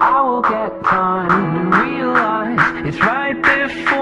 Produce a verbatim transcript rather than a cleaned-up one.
I will get done and realize it's right before